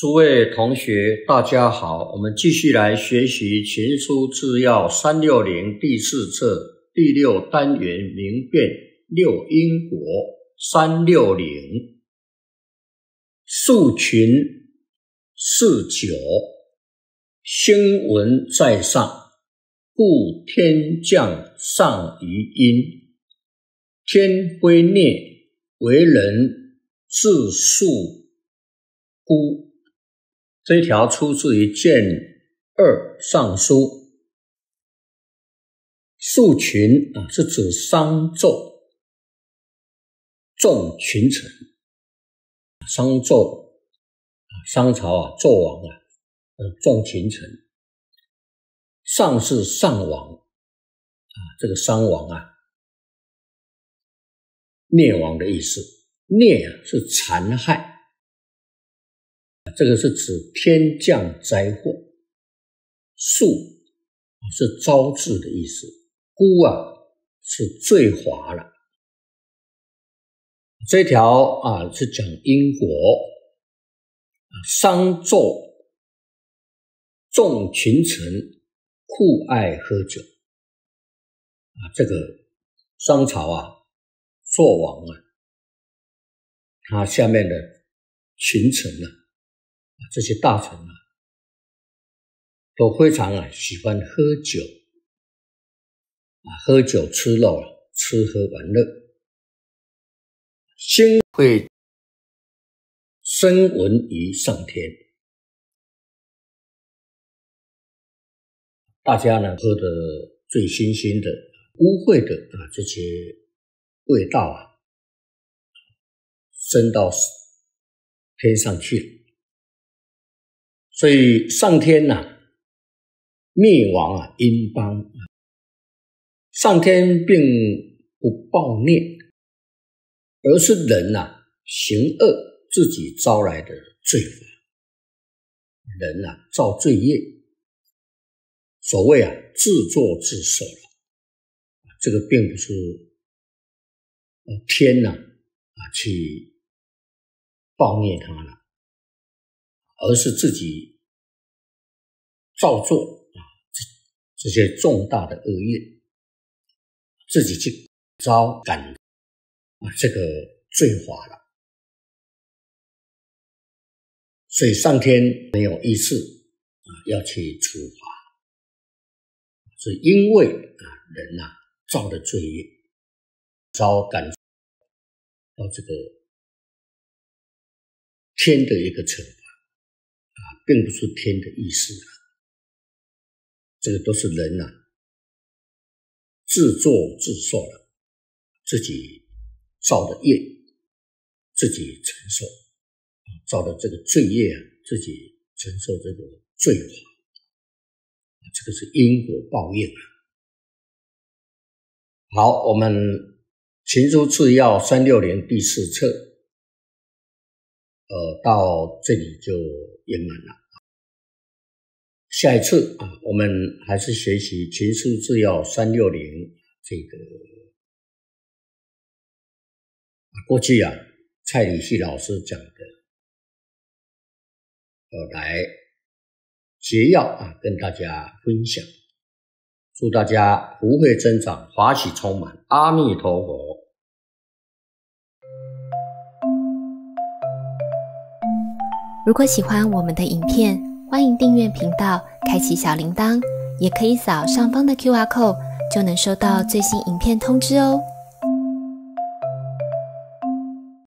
诸位同学，大家好，我们继续来学习《群书治要》360第4册第6单元明辨六因果360，数群49，兴文在上，故天降上于阴，天挥孽，为人自数孤。这一条出自于卷2上书。数群是指商纣众群臣，商纣商朝纣王众群臣，上是上王这个商王灭亡的意思，灭是残害，这个是指天降灾祸，数是招致的意思，孤是罪罚了。这条是讲因果，商纣众群臣酷爱喝酒这个商朝纣王他下面的群臣这些大臣都非常喜欢喝酒喝酒吃肉吃喝玩乐。心会升文于上天，大家喝得最新鲜的污秽的这些味道升到天上去了。所以上天灭亡殷邦，上天并不暴虐，而是人行恶自己招来的罪罚，人造罪业，所谓自作自受了，这个并不是天去暴虐他了，而是自己造作这些重大的恶业，自己去感这个罪罚了。所以上天没有意识要去处罚，是因为人造的罪业，感到这个天的一个惩罚并不是天的意思了。这个都是人自作自受了，自己造的业自己承受，造的这个罪业自己承受这个罪罚，这个是因果报应好，我们群书治要360第4册到这里就圆满了。下一次我们还是学习《群书治要》360这个。过去蔡礼旭老师讲的，来结要跟大家分享。祝大家福慧增长，法喜充满，阿弥陀佛。如果喜欢我们的影片，欢迎订阅频道，开启小铃铛，也可以扫上方的 QR Code， 就能收到最新影片通知哦。